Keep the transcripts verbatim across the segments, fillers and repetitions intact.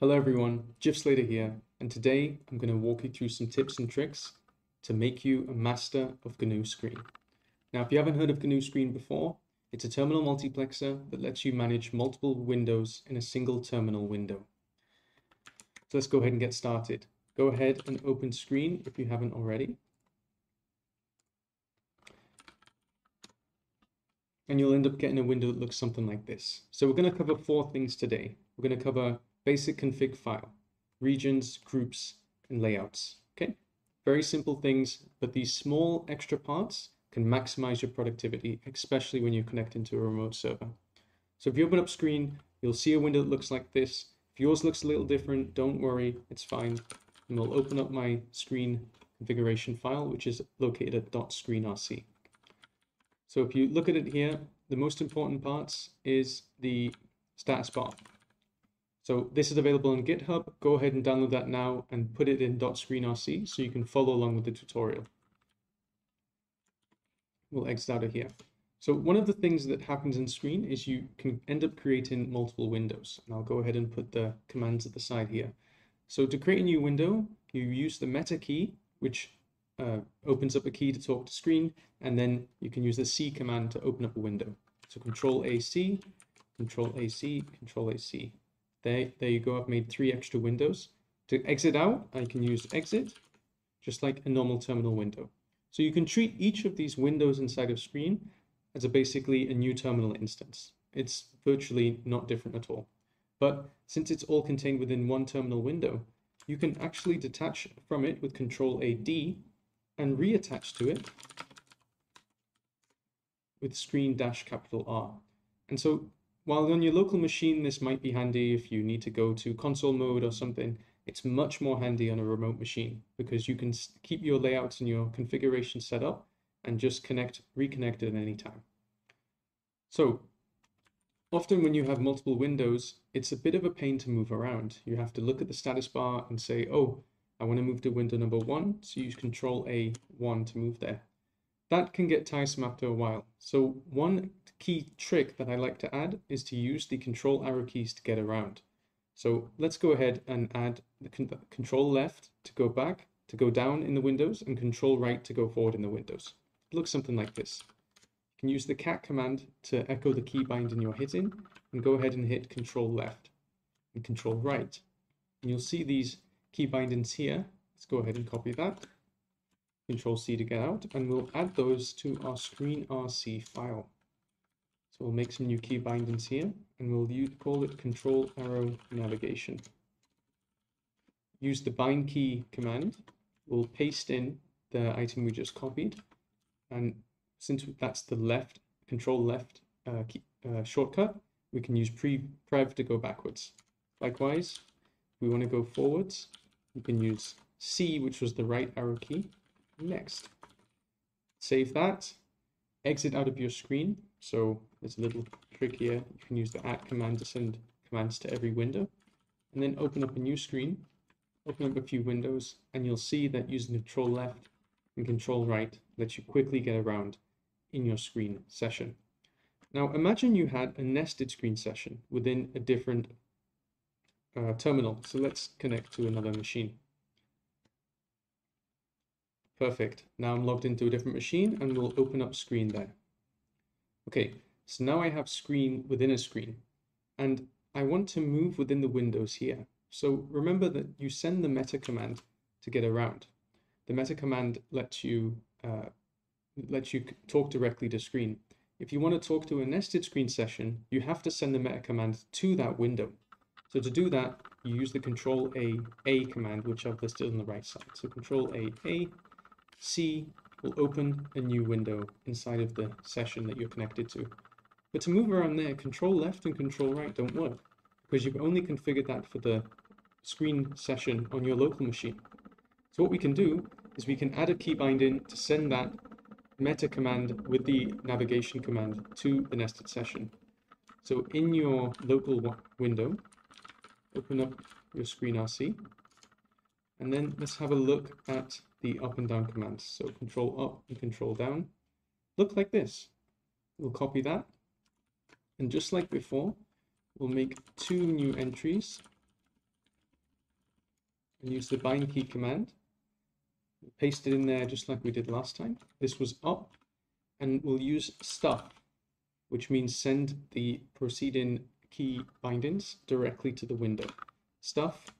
Hello everyone, Jiff Slater here, and today I'm going to walk you through some tips and tricks to make you a master of G N U Screen. Now, if you haven't heard of G N U Screen before, it's a terminal multiplexer that lets you manage multiple windows in a single terminal window. So let's go ahead and get started. Go ahead and open Screen if you haven't already. And you'll end up getting a window that looks something like this. So we're going to cover four things today. We're going to cover basic config file, regions, groups, and layouts. Okay, very simple things, but these small extra parts can maximize your productivity, especially when you're connecting to a remote server. So if you open up Screen, you'll see a window that looks like this. If yours looks a little different, don't worry, it's fine. And we'll open up my Screen configuration file, which is located at .screenrc. So if you look at it here, the most important parts is the status bar. So this is available on GitHub. Go ahead and download that now and put it in .screenrc so you can follow along with the tutorial. We'll exit out of here. So one of the things that happens in Screen is you can end up creating multiple windows. And I'll go ahead and put the commands at the side here. So to create a new window, you use the meta key, which uh, opens up a key to talk to Screen, and then you can use the C command to open up a window. So Control A C, Control A C, Control A C. There, there you go, I've made three extra windows. To exit out, I can use exit, just like a normal terminal window. So you can treat each of these windows inside of Screen as a basically a new terminal instance. It's virtually not different at all. But since it's all contained within one terminal window, you can actually detach from it with Control A D and reattach to it with Screen dash capital R. And so while on your local machine, this might be handy if you need to go to console mode or something, it's much more handy on a remote machine because you can keep your layouts and your configuration set up and just connect, reconnect at any time. So often when you have multiple windows, it's a bit of a pain to move around. You have to look at the status bar and say, oh, I want to move to window number one. So use Control A one to move there. That can get tiresome after a while. So one key trick that I like to add is to use the control arrow keys to get around. So let's go ahead and add the con control left to go back, to go down in the windows, and control right to go forward in the windows. It looks something like this. You can use the cat command to echo the key binding you're hitting, and go ahead and hit control left and control right. And you'll see these key bindings here. Let's go ahead and copy that. Control C to get out, and we'll add those to our screenrc file. So we'll make some new key bindings here, and we'll use, call it control arrow navigation. Use the bind key command. We'll paste in the item we just copied, and since that's the left control left uh, key, uh, shortcut, we can use pre prev to go backwards. Likewise, if we want to go forwards, we can use C, which was the right arrow key. Next, save that. Exit out of your Screen. So there's a little trick here. You can use the at command to send commands to every window, and then open up a new Screen. Open up a few windows, and you'll see that using control left and control right lets you quickly get around in your Screen session. Now imagine you had a nested Screen session within a different uh, terminal. So let's connect to another machine. Perfect. Now I'm logged into a different machine, and we'll open up Screen there. Okay, so now I have Screen within a Screen, and I want to move within the windows here. So remember that you send the meta command to get around. The meta command lets you uh, lets you talk directly to Screen. If you want to talk to a nested Screen session, you have to send the meta command to that window. So to do that, you use the Control A A command, which I've listed on the right side. So Control A A. C will open a new window inside of the session that you're connected to. But to move around there, control left and control right don't work because you've only configured that for the Screen session on your local machine. So what we can do is we can add a key binding to send that meta command with the navigation command to the nested session. So in your local window, open up your screenrc, and then let's have a look at the up and down commands. So control up and control down look like this. We'll copy that, and just like before, we'll make two new entries and use the bind key command. Paste it in there just like we did last time. This was up, and we'll use stop, which means send the proceeding key bindings directly to the window. Stuff,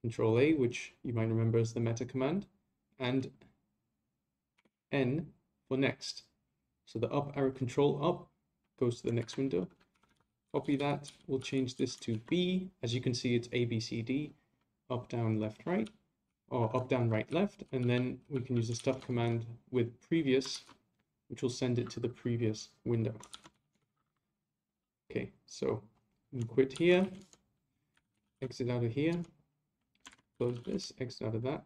control A, which you might remember as the meta command, and N for next. So the up arrow, control up, goes to the next window. Copy that, we'll change this to B. As you can see, it's A, B, C, D, up, down, left, right, or up, down, right, left. And then we can use the stuff command with previous, which will send it to the previous window. Okay, so we'll quit here, exit out of here, close this, exit out of that.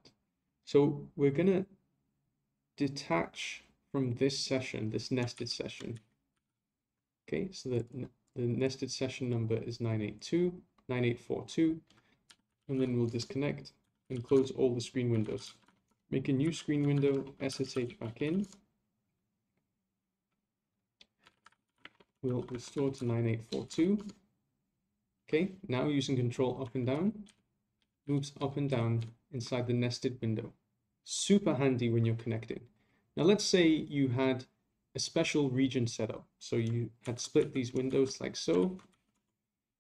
So we're gonna detach from this session, this nested session. Okay, so the, the nested session number is nine eight two, nine eight four two, and then we'll disconnect and close all the screen windows. Make a new screen window, S S H back in. We'll restore to nine eight four two. Okay, now using control up and down, moves up and down inside the nested window. Super handy when you're connecting. Now let's say you had a special region set up. So you had split these windows like so,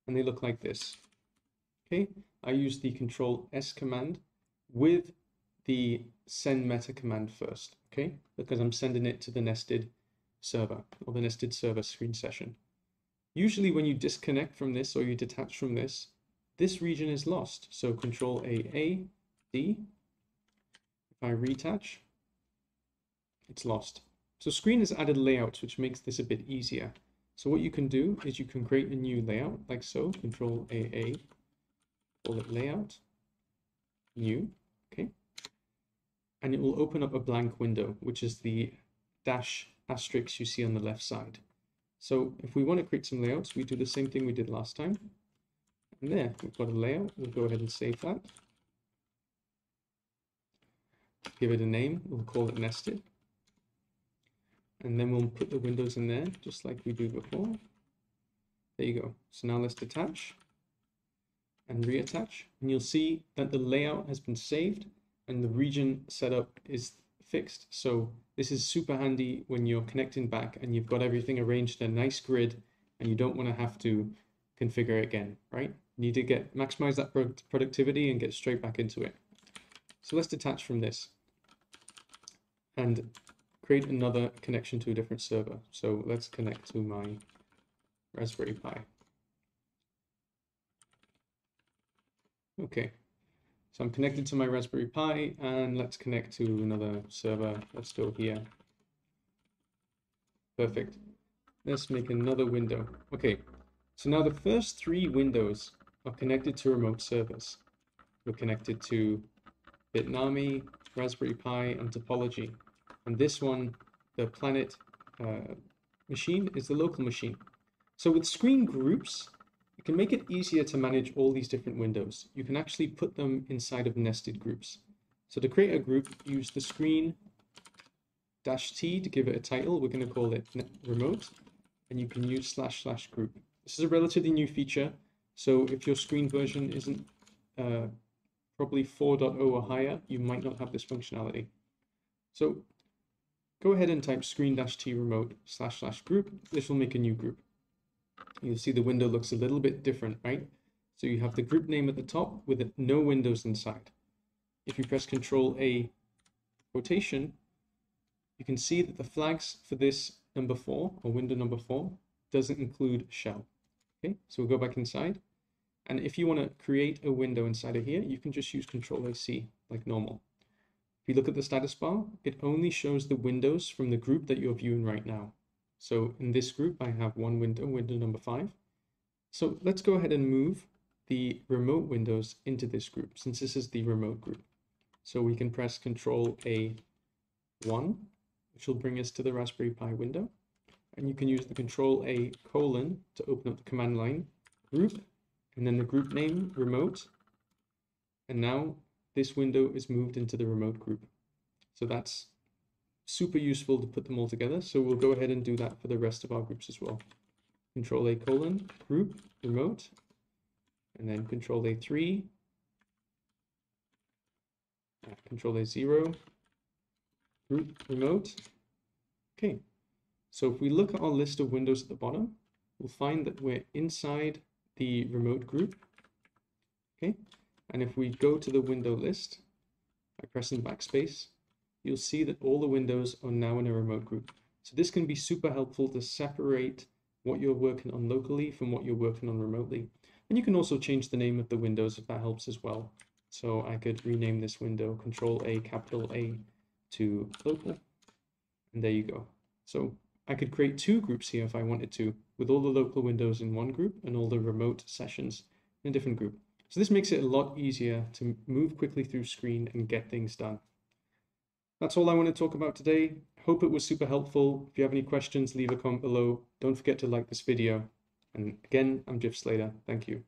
and they look like this. Okay, I use the control S command with the send meta command first, okay, because I'm sending it to the nested server or the nested server screen session. Usually when you disconnect from this or you detach from this, this region is lost. So control A, A, D, if I reattach, it's lost. So screen has added layouts, which makes this a bit easier. So what you can do is you can create a new layout like so, control A, A, call it layout, new, okay. And it will open up a blank window, which is the dash asterisks you see on the left side. So if we want to create some layouts, we do the same thing we did last time. And there, we've got a layout. We'll go ahead and save that. Give it a name. We'll call it nested. And then we'll put the windows in there, just like we do before. There you go. So now let's detach and reattach. And you'll see that the layout has been saved and the region setup is fixed. So this is super handy when you're connecting back and you've got everything arranged in a nice grid and you don't want to have to configure again, right? You need to get maximize that productivity and get straight back into it. So let's detach from this and create another connection to a different server. So let's connect to my Raspberry Pi. Okay. So I'm connected to my Raspberry Pi, and let's connect to another server. Let's go here. Perfect. Let's make another window. Okay, so now the first three windows are connected to remote servers. We're connected to Bitnami, Raspberry Pi, and Topology. And this one, the planet uh, machine, is the local machine. So with screen groups, it can make it easier to manage all these different windows. You can actually put them inside of nested groups. So to create a group, use the screen dash T to give it a title. We're going to call it remote, and you can use slash slash group. This is a relatively new feature. So if your screen version isn't uh, probably four point oh or higher, you might not have this functionality. So go ahead and type screen dash T remote slash slash group. This will make a new group. You'll see the window looks a little bit different, right? So you have the group name at the top with no windows inside. If you press Control A rotation, you can see that the flags for this number four or window number four doesn't include shell. Okay, so we'll go back inside. And if you want to create a window inside of here, you can just use Control A C like normal. If you look at the status bar, it only shows the windows from the group that you're viewing right now. So in this group, I have one window, window number five. So let's go ahead and move the remote windows into this group, since this is the remote group. So we can press Control A one, which will bring us to the Raspberry Pi window. And you can use the Control A colon to open up the command line, group, and then the group name, remote. And now this window is moved into the remote group. So that's super useful to put them all together. So we'll go ahead and do that for the rest of our groups as well. Control A colon, group, remote, and then Control A three, Control A zero, root remote. Okay, so if we look at our list of windows at the bottom, we'll find that we're inside the remote group. Okay, and if we go to the window list by pressing backspace, you'll see that all the windows are now in a remote group. So this can be super helpful to separate what you're working on locally from what you're working on remotely. And you can also change the name of the windows if that helps as well. So I could rename this window Control A, capital A to local, and there you go. So I could create two groups here if I wanted to, with all the local windows in one group and all the remote sessions in a different group. So this makes it a lot easier to move quickly through screen and get things done. That's all I want to talk about today. Hope it was super helpful. If you have any questions, leave a comment below. Don't forget to like this video. And again, I'm Jiff Slater. Thank you.